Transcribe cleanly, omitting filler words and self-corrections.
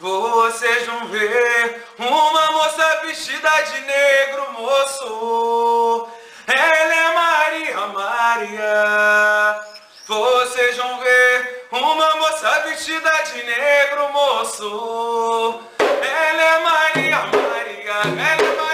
Vocês vão ver uma moça vestida de negro, moço. Ela é Maria, Maria. Vocês vão ver uma moça vestida de negro, moço. Ela é Maria, Maria. Ela é Maria.